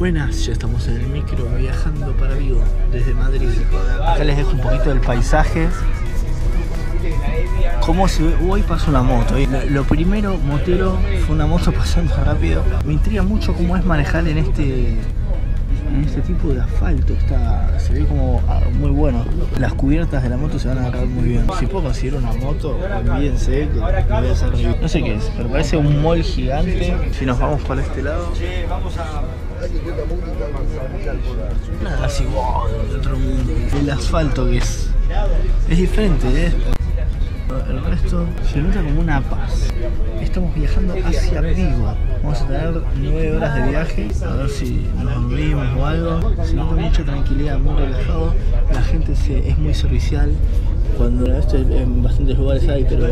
Buenas, ya estamos en el micro viajando para Vigo desde Madrid. Acá les dejo un poquito del paisaje. Cómo se ve. Hoy pasó una moto. Lo primero, motero, fue una moto pasando rápido. Me intriga mucho cómo es manejar en este tipo de asfalto. Se ve como muy bueno. Las cubiertas de la moto se van a agarrar muy bien. Si puedo conseguir una moto, también sé que voy a hacer review. No sé qué es, pero parece un mall gigante. Si nos vamos para este lado, nada así, wow, de otro mundo. El asfalto que es diferente, ¿eh? El resto se nota como una paz. Estamos viajando hacia Vigo. Vamos a tener 9 horas de viaje. A ver si nos dormimos o algo. Se nota mucha tranquilidad, muy relajado. La gente es muy servicial. Cuando esto en bastantes lugares hay, pero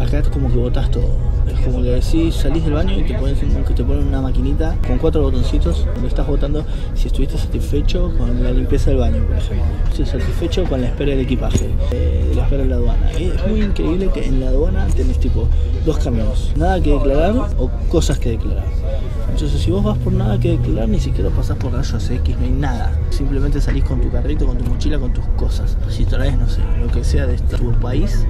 acá es como que botás todo. Es como que decís, salís del baño y te ponen una maquinita con 4 botoncitos donde estás votando si estuviste satisfecho con la limpieza del baño, por ejemplo. Estás satisfecho con la espera del equipaje, la espera de la aduana. Es muy increíble que en la aduana tenés tipo 2 caminos. Nada que declarar o cosas que declarar. Entonces si vos vas por nada que declarar, ni siquiera pasás por rayos X, no hay nada. Simplemente salís con tu carrito, con tu mochila, con tus cosas. Si traes, no sé, lo que sea de tu país,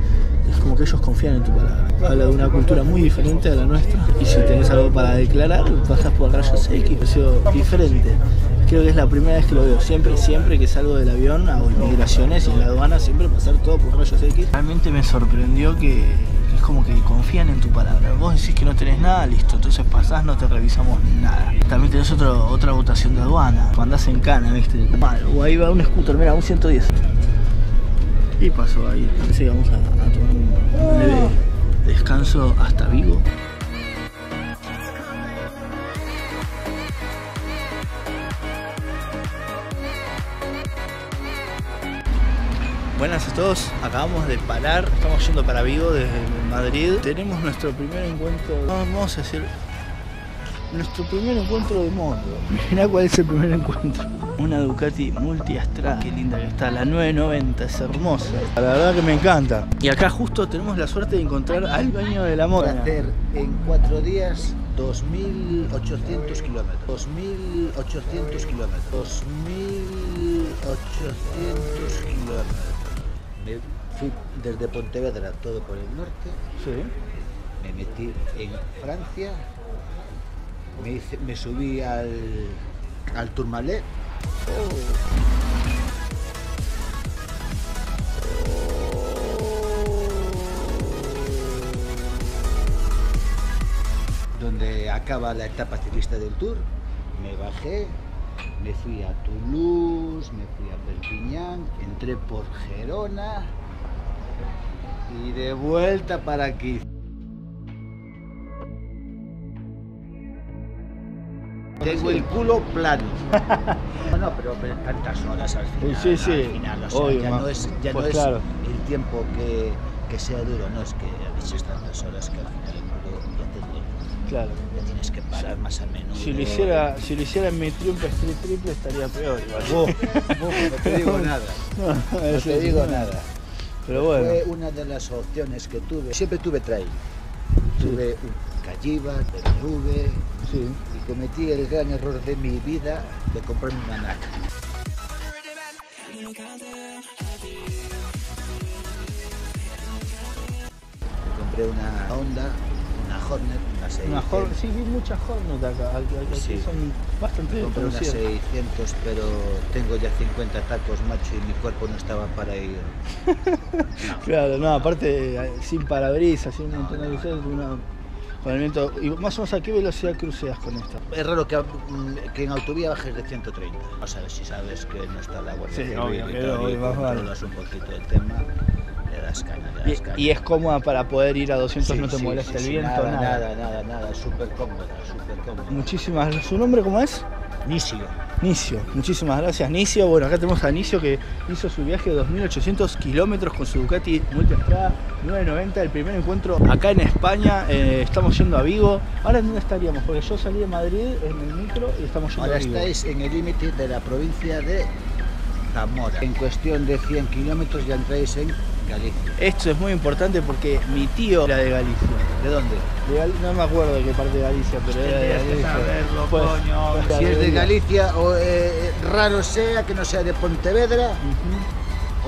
es como que ellos confían en tu palabra. Habla de una cultura muy diferente a la nuestra. Y si tenés algo para declarar, pasás por rayos X, ha sido diferente. Creo que es la primera vez que lo veo. Siempre que salgo del avión, hago inmigraciones y en la aduana, siempre pasar todo por rayos X. Realmente me sorprendió que es como que confían en tu palabra. Vos decís que no tenés nada, listo, entonces pasás, no te revisamos nada. También tenés otra votación de aduana. Cuando andás en cana, viste, mal. O ahí va un scooter, mira, un 110. Y pasó ahí. Así que vamos a tomar un leve descanso hasta Vigo. Buenas a todos, acabamos de parar, estamos yendo para Vigo desde Madrid. Tenemos nuestro primer encuentro, vamos a decir, nuestro primer encuentro de moto. Mirá cuál es el primer encuentro. Una Ducati Multistrada, qué linda que está, la 990, es hermosa. La verdad que me encanta. Y acá justo tenemos la suerte de encontrar al dueño de la moto. Para hacer en 4 días 2.800 kilómetros. 2.800 kilómetros. 2.800 kilómetros. Me fui desde Pontevedra, todo por el norte, sí. Me metí en Francia, me subí al Tourmalet. Donde acaba la etapa ciclista del Tour, me bajé. Me fui a Toulouse, me fui a Perpiñán, entré por Gerona y de vuelta para aquí. Tengo el culo plano. Bueno, pero tantas horas al final. Sí, sí, al final, o sea, obvio, ya pues no es claro. El tiempo que sea duro, no es que a veces tantas horas que al final el culo ya te duele. Claro. Ya tienes que parar más a menudo. Si lo hiciera en mi Triumph Street Triple estaría peor. No te digo nada. No te digo nada. Pero bueno. Fue una de las opciones que tuve. Siempre tuve trail. Sí. Tuve un Calliva, BMW, sí. Y cometí el gran error de mi vida de comprarme una NAC. Compré una Honda. Hornet, una Hornet, sí, vi muchas Hornet acá, sí. Son bastante producidas. Compré unas 600, pero tengo ya 50 tacos, macho, y mi cuerpo no estaba para ir. No. Claro, no, aparte, sin parabrisas, sin un montón de cosas, con el viento. ¿Y más o menos a qué velocidad cruceas con esta? Es raro que en autovía bajes de 130. O sea, si sabes que no está el agua. Sí, obvio, controlas un poquito el tema. Le das caña. Y es cómoda para poder ir a 200, sí, no te molesta el viento, nada, súper cómoda. Muchísimas gracias. ¿Su nombre cómo es? Nicio, muchísimas gracias, Nicio. Bueno, acá tenemos a Nicio que hizo su viaje de 2.800 kilómetros con su Ducati Multistrada 990, el primer encuentro acá en España. Estamos yendo a Vigo. ¿Ahora en dónde estaríamos? Porque yo salí de Madrid en el micro y estamos yendo a Vigo. Ahora estáis en el límite de la provincia de Zamora. En cuestión de 100 kilómetros ya entráis en Galicia. Esto es muy importante porque mi tío era de Galicia. ¿De dónde? No me acuerdo de qué parte de Galicia, pero era de Galicia. Saberlo, pues, coño. Si es de Galicia, o, raro sea que no sea de Pontevedra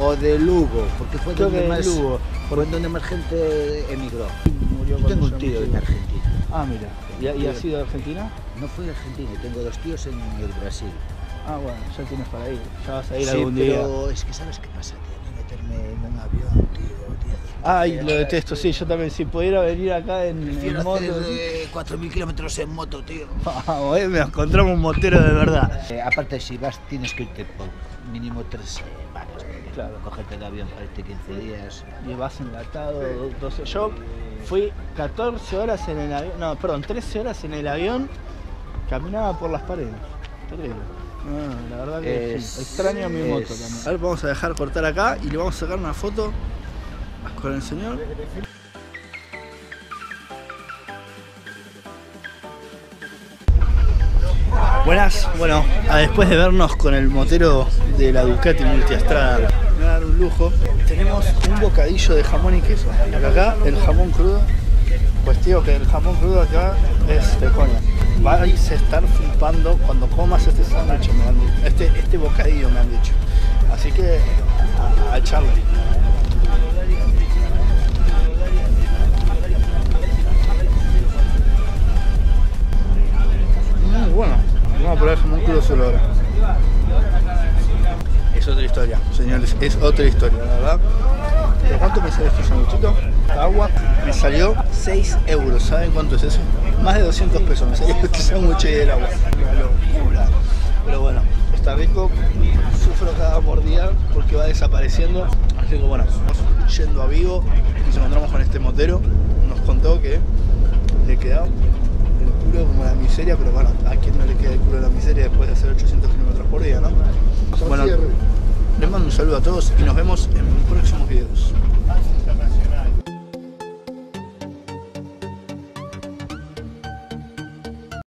o de Lugo, porque fue donde más, Lugo, fue donde más gente emigró. Yo tengo un tío en Argentina. Ah, mira. ¿Y has sido de Argentina? No fui de Argentina, tengo dos tíos en el Brasil. Ah, bueno, ya tienes para ir, ya vas a ir algún día. Sí, pero es que ¿sabes qué pasa, tío? No meterme en un avión, tío. Ay, lo detesto, sí, yo también. Si pudiera venir acá en moto... Prefiero hacer 4.000 kilómetros en moto, tío. Vamos, encontramos un motero de verdad. Aparte, si vas, tienes que irte por mínimo 3 semanas. Claro. Cogerte el avión para irte 15 días. Y vas enlatado, 12... Yo fui 14 horas en el avión... No, perdón, 13 horas en el avión. Caminaba por las paredes. Terrible. No, la verdad que es, sí, extraño mi moto también. A ver, vamos a dejar cortar acá y le vamos a sacar una foto con el señor. Buenas, bueno, después de vernos con el motero de la Ducati Multistrada, me va a dar un lujo. Tenemos un bocadillo de jamón y queso. Acá el jamón crudo, pues tío, que el jamón crudo acá es de coña. Vais a estar flipando cuando comas este sándwich, me han dicho. Este bocadillo, me han dicho. Así que a echarle. Muy bueno. Vamos a probar como un culo solo ahora. Es otra historia, señores. Es otra historia, la verdad. ¿Pero cuánto me sale este sándwichito? Agua. Me salió 6 euros. ¿Saben cuánto es eso? Más de 200 pesos me salió este sándwich y el agua. Una locura. Pero bueno, está rico. Sufro cada mordida porque va desapareciendo. Así que bueno, vamos yendo a Vigo. Nos encontramos con este motero. Nos contó que le quedaba el culo como la miseria. Pero bueno, ¿a quién no le queda el culo de la miseria después de hacer 800 kilómetros por día, no? Bueno, les mando un saludo a todos y nos vemos en próximos videos.